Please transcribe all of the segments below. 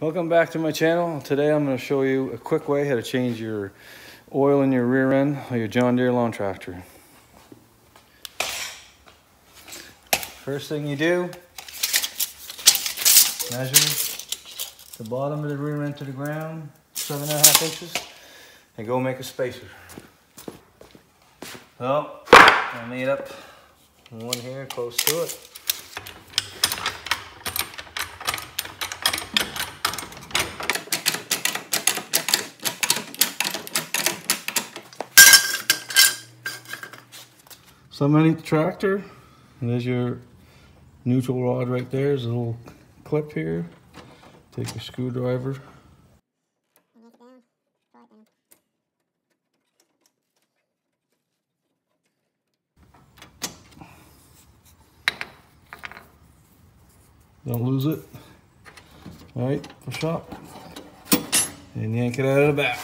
Welcome back to my channel. Today I'm going to show you a quick way how to change your oil in your rear end on your John Deere lawn tractor. First thing you do, measure the bottom of the rear end to the ground, 7.5 inches, and go make a spacer. So I made up one here close to it. So I'm underneath the tractor, and there's your neutral rod right there. There's a little clip here. Take your screwdriver. Don't lose it. All right, push up and yank it out of the back.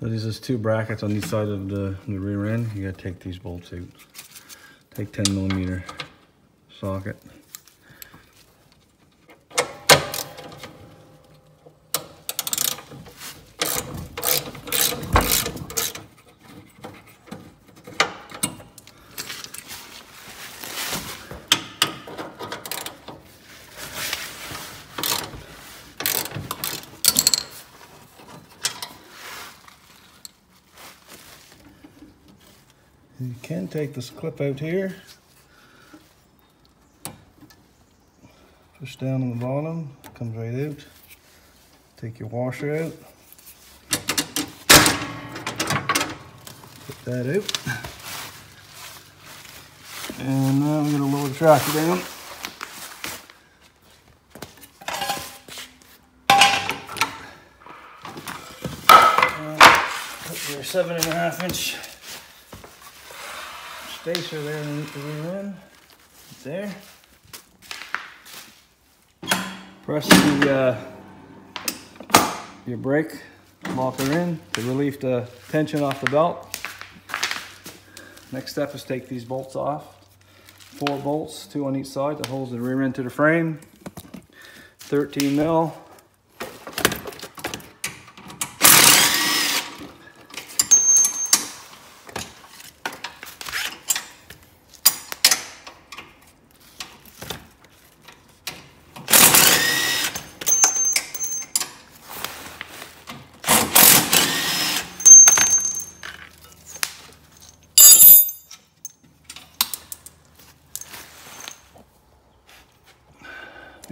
So these are two brackets on each side of the rear end. You gotta take these bolts out. Take 10mm socket. You can take this clip out here, push down on the bottom, comes right out. Take your washer out, put that out, and now I'm going to lower the tractor down. Put your 7.5 inch spacer there underneath the rear end, there. Press the your brake, lock her in to relieve the tension off the belt. Next step is take these bolts off. 4 bolts, 2 on each side that holds the rear end to the frame. 13mm.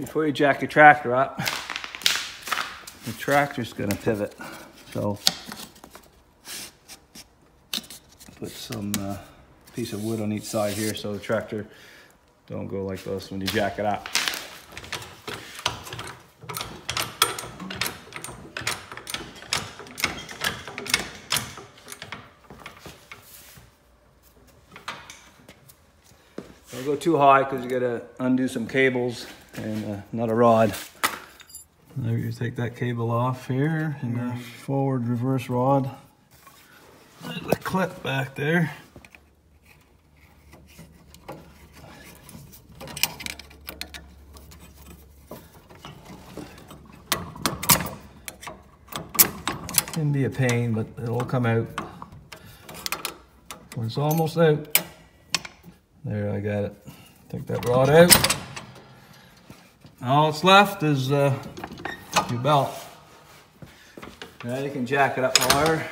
Before you jack your tractor up, the tractor's going to pivot. So put some piece of wood on each side here so the tractor don't go like this when you jack it up. Don't go too high because you got to undo some cables and another rod. Now you take that cable off here and your forward reverse rod. There's the clip back there. It can be a pain, but it'll come out. When it's almost out, there, I got it. Take that rod out. All that's left is your belt. Now you can jack it up however.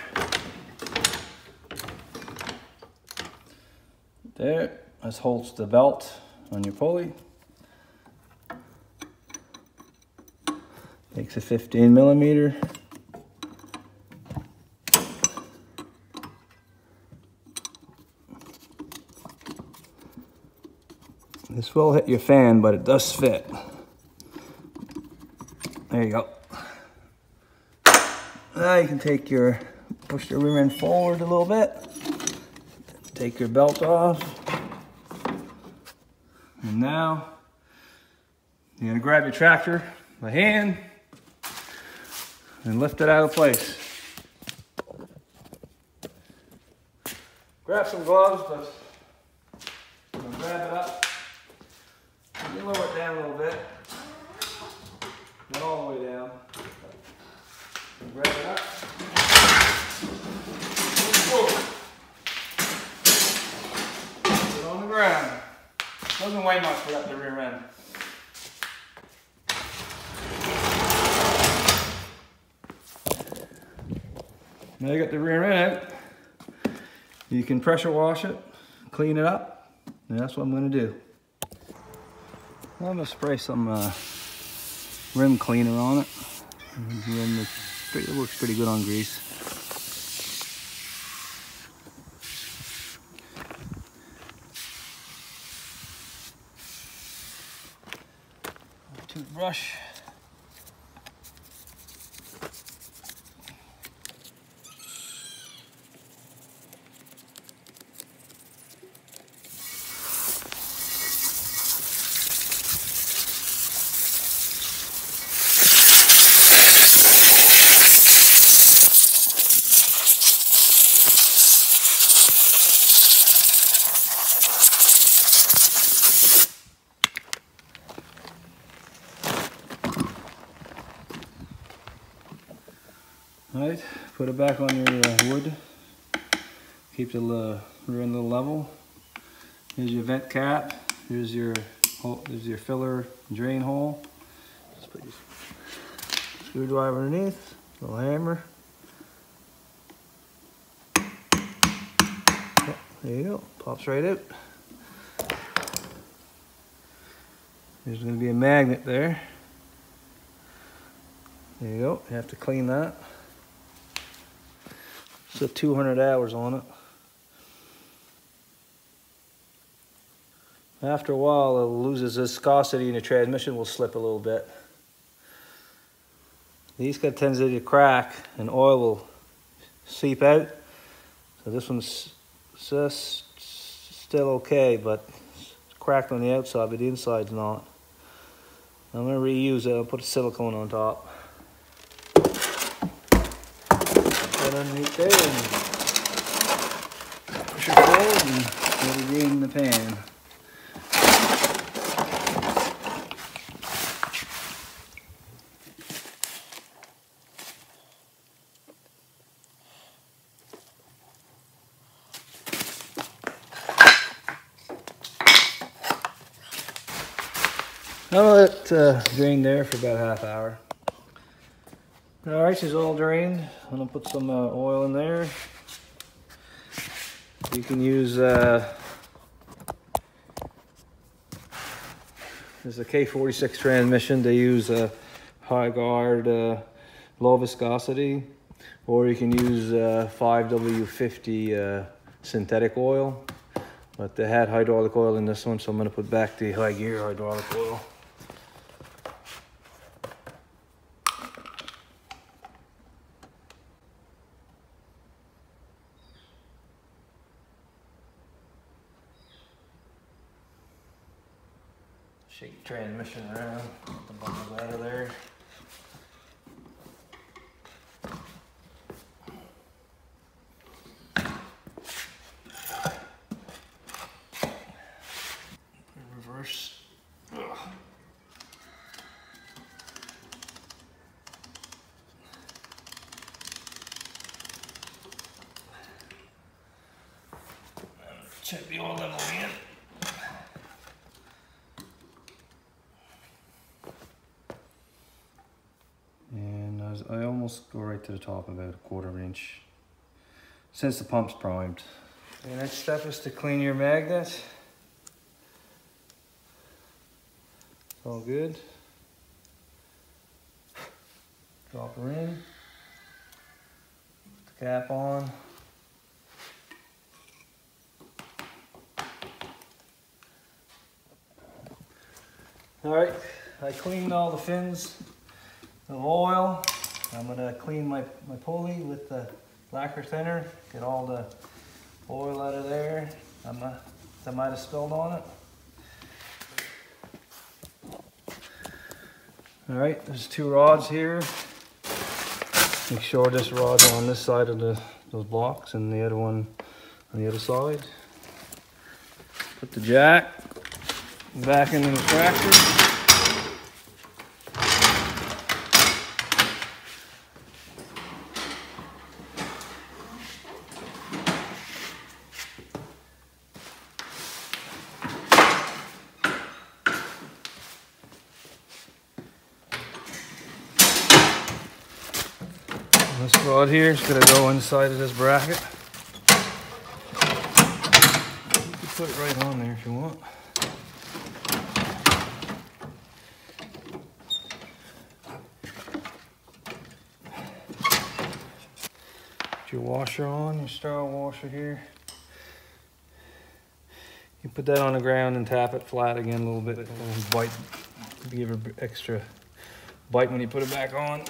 There, this holds the belt on your pulley. Takes a 15mm. This will hit your fan, but it does fit. There you go. Now you can take your, push your rear end forward a little bit. Take your belt off. And now, you're gonna grab your tractor by hand and lift it out of place. Grab some gloves, but can lower it down a little bit. Not all the way down. Grab it up. Move forward. Put it on the ground. Doesn't weigh much without the rear end. Now you got the rear end out. You can pressure wash it, clean it up, and that's what I'm going to do. I'm going to spray some rim cleaner on it. It works pretty good on grease. Toothbrush. Right, put it back on your wood, keep the rear end a little level. Here's your vent cap, here's your hole, here's your filler drain hole. Just put your screwdriver underneath, little hammer. Oh, there you go, pops right out. There's going to be a magnet there. There you go, you have to clean that. So 200 hours on it. After a while, it loses viscosity and the transmission will slip a little bit. These got tendency to crack and oil will seep out. So this one's just still okay, but it's cracked on the outside, but the inside's not. I'm gonna reuse it. I'll put silicone on top. Underneath there and push it forward and put it in the pan. I'll let it drain there for about a half hour. All right, she's all drained. I'm gonna put some oil in there. You can use there's a K46 transmission. They use a high guard, low viscosity, or you can use 5W50 synthetic oil. But they had hydraulic oil in this one, so I'm gonna put back the High Gear hydraulic oil. Shake transmission around, get the bubbles out of there. Reverse. Ugh. Check the oil level again. I almost go right to the top, about a quarter-inch, since the pump's primed. The next step is to clean your magnet. It's all good. Drop her in. Put the cap on. All right, I cleaned all the fins of oil. I'm going to clean my pulley with the lacquer thinner, get all the oil out of there that might have spilled on it. All right, there's two rods here. Make sure this rod's on this side of those blocks and the other one on the other side. Put the jack back into the tractor. This rod here is going to go inside of this bracket. You can put it right on there if you want. Put your washer on, your star washer here. You put that on the ground and tap it flat again a little bit. It'll bite, give it extra bite when you put it back on.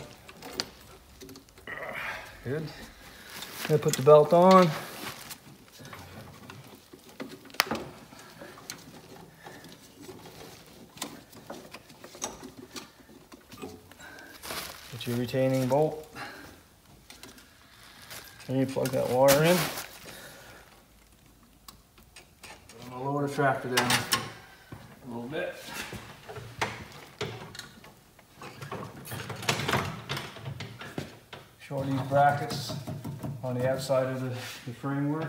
Good. I'm gonna put the belt on. Get your retaining bolt. And you plug that wire in. I'm gonna lower the tractor down a little bit. Short these brackets on the outside of the framework.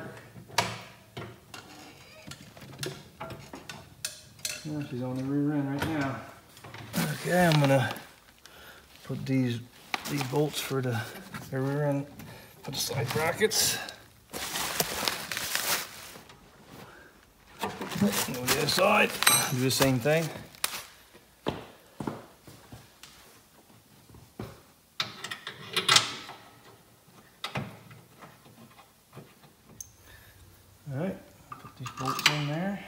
Yeah, she's on the rear end right now. Okay, I'm gonna put these bolts for the rear end for the side brackets. Go to the other side, do the same thing. All right, put these bolts in there.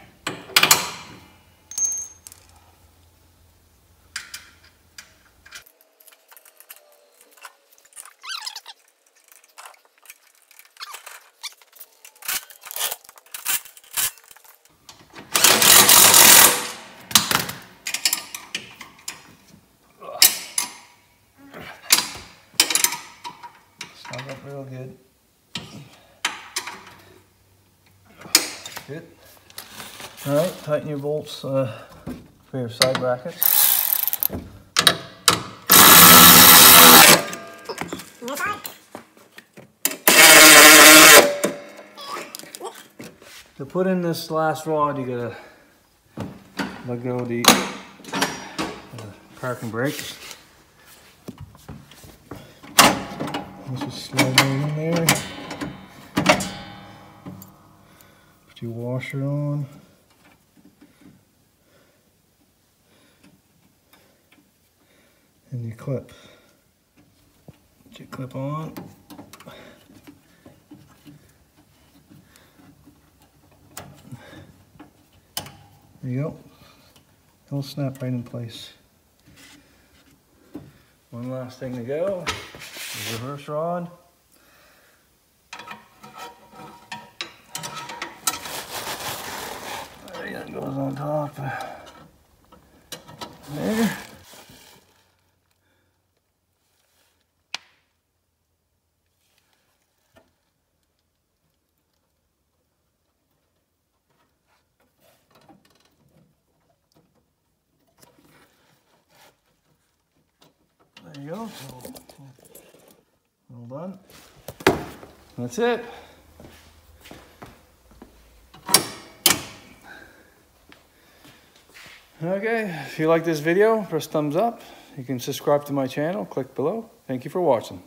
Snug up real good. Good. All right, tighten your bolts for your side brackets. To put in this last rod, you gotta let go of the parking brake. This is sliding in there. Your washer on. And your clip. Put your clip on. There you go. It'll snap right in place. One last thing to go. The reverse rod. Goes on top there. There you go. All done. That's it. Okay, if you like this video, press thumbs up. You can subscribe to my channel, click below. Thank you for watching.